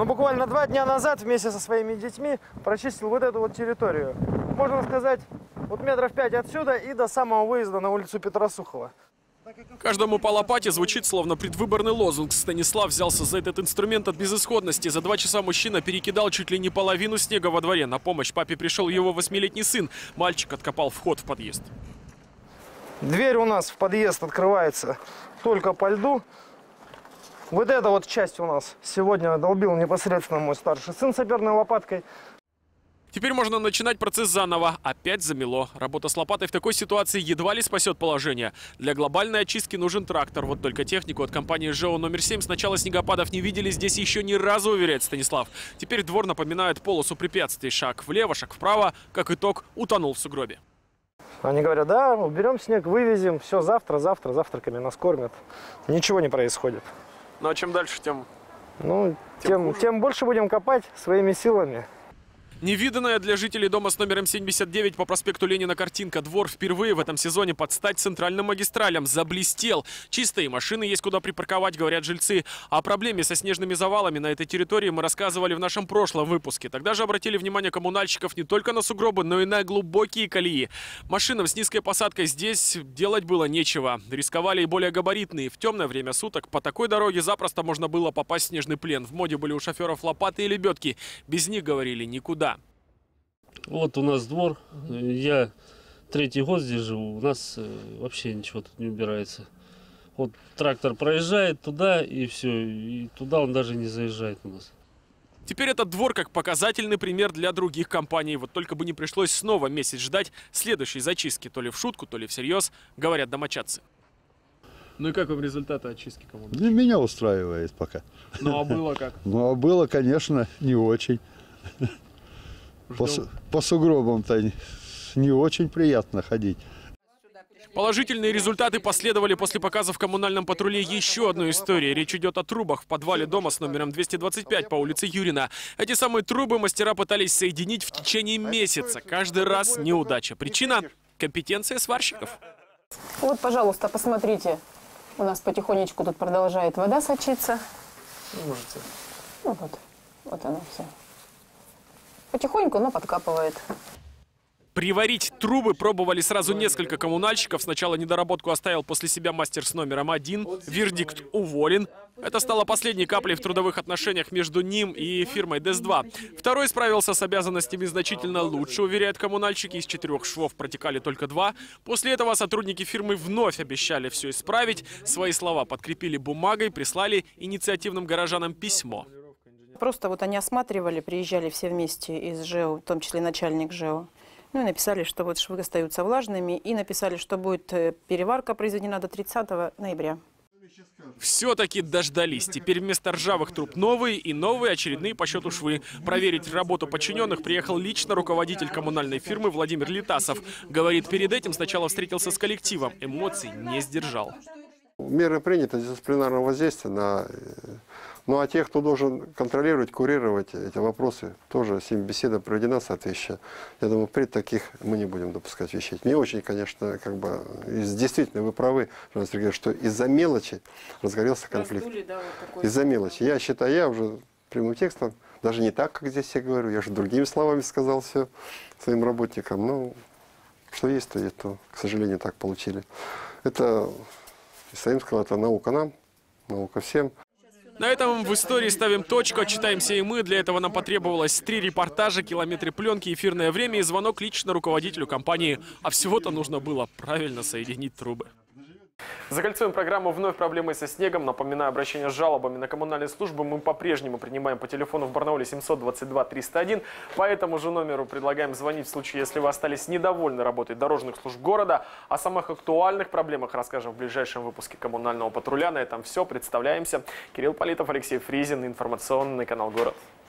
Но буквально 2 дня назад вместе со своими детьми прочистил вот эту вот территорию. Можно сказать, вот метров 5 отсюда и до самого выезда на улицу Петра Сухова. Каждому по лопате звучит словно предвыборный лозунг. Станислав взялся за этот инструмент от безысходности. За 2 часа мужчина перекидал чуть ли не половину снега во дворе. На помощь папе пришел его 8-летний сын. Мальчик откопал вход в подъезд. Дверь у нас в подъезд открывается только по льду. Вот эта вот часть у нас сегодня долбил непосредственно мой старший сын саперной лопаткой. Теперь можно начинать процесс заново. Опять замело. Работа с лопатой в такой ситуации едва ли спасет положение. Для глобальной очистки нужен трактор. Вот только технику от компании ЖЭУ номер 7 с начала снегопадов не видели здесь еще ни разу, уверяет Станислав. Теперь двор напоминает полосу препятствий. Шаг влево, шаг вправо. Как итог, утонул в сугробе. Они говорят, да, уберем снег, вывезем. Все, завтра завтраками нас кормят. Ничего не происходит. Ну а чем дальше, тем больше будем копать своими силами. Невиданная для жителей дома с номером 79 по проспекту Ленина картинка. Двор впервые в этом сезоне под стать центральным магистралям заблестел. Чистые машины есть куда припарковать, говорят жильцы. О проблеме со снежными завалами на этой территории мы рассказывали в нашем прошлом выпуске. Тогда же обратили внимание коммунальщиков не только на сугробы, но и на глубокие колеи. Машинам с низкой посадкой здесь делать было нечего. Рисковали и более габаритные. В темное время суток по такой дороге запросто можно было попасть в снежный плен. В моде были у шоферов лопаты и лебедки. Без них, говорили, никуда. Вот у нас двор, я 3-й год здесь живу, у нас вообще ничего тут не убирается. Вот трактор проезжает туда и все, и туда он даже не заезжает у нас. Теперь этот двор как показательный пример для других компаний. Вот только бы не пришлось снова месяц ждать следующей зачистки, то ли в шутку, то ли всерьез, говорят домочадцы. Ну и как вам результаты очистки коммунальщиков? Для меня устраивает пока. Ну а было как? Ну а было, конечно, не очень. По сугробам-то не очень приятно ходить. Положительные результаты последовали после показа в коммунальном патруле еще одной истории. Речь идет о трубах в подвале дома с номером 225 по улице Юрина. Эти самые трубы мастера пытались соединить в течение месяца. Каждый раз неудача. Причина – компетенция сварщиков. Вот, пожалуйста, посмотрите. У нас потихонечку тут продолжает вода сочиться. Ну, вот оно все. Потихоньку, но подкапывает. Приварить трубы пробовали сразу несколько коммунальщиков. Сначала недоработку оставил после себя мастер с номером 1. Вердикт – уволен. Это стало последней каплей в трудовых отношениях между ним и фирмой ДС2. Второй справился с обязанностями значительно лучше, уверяют коммунальщики. Из 4 швов протекали только 2. После этого сотрудники фирмы вновь обещали все исправить. Свои слова подкрепили бумагой, прислали инициативным горожанам письмо. Просто вот они осматривали, приезжали все вместе из ЖЭУ, в том числе начальник ЖЭУ. Ну и написали, что вот швы остаются влажными, и написали, что будет переварка произведена до 30 ноября. Все-таки дождались. Теперь вместо ржавых труб новые и новые очередные по счету швы. Проверить работу подчиненных приехал лично руководитель коммунальной фирмы Владимир Литасов. Говорит, перед этим сначала встретился с коллективом, эмоций не сдержал. Меры приняты дисциплинарного воздействия на... Ну а тех, кто должен контролировать, курировать эти вопросы, тоже с ним беседа проведена соответствующая. Я думаю, при таких мы не будем допускать вещей. Не очень, конечно, как бы, действительно вы правы, что из-за мелочи разгорелся конфликт. Из-за мелочи. Я считаю, я уже прямым текстом, даже не так, как здесь я говорю, я же другими словами сказал все своим работникам. Ну, что есть, то есть, то, к сожалению, так получили. Это, Исаим сказал, это наука нам, наука всем. На этом в истории ставим точку, читаемся и мы. Для этого нам потребовалось 3 репортажа, километры пленки, эфирное время и звонок лично руководителю компании. А всего-то нужно было правильно соединить трубы. Закольцуем программу вновь проблемой со снегом. Напоминаю, обращение с жалобами на коммунальные службы мы по-прежнему принимаем по телефону в Барнауле 722-301. По этому же номеру предлагаем звонить в случае, если вы остались недовольны работой дорожных служб города. О самых актуальных проблемах расскажем в ближайшем выпуске коммунального патруля. На этом все. Представляемся. Кирилл Политов, Алексей Фризин, информационный канал «Город».